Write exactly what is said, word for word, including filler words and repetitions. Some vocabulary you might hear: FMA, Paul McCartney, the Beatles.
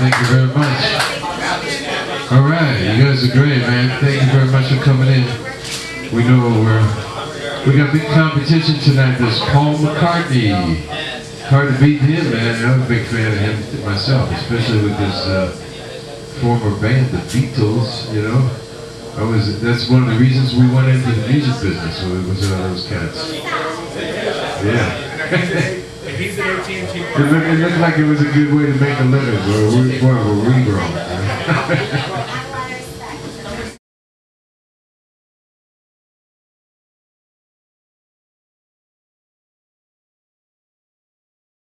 Thank you very much. All right, you guys are great, man. Thank you very much for coming in. We know we're we got big competition tonight. There's Paul McCartney. Hard to beat him, man. I'm a big fan of him myself, especially with his uh, former band, the Beatles. You know, I was that's one of the reasons we went into the music business. It was uh, those cats. Yeah. It looked like it was a good way to make a living, but we were regrown.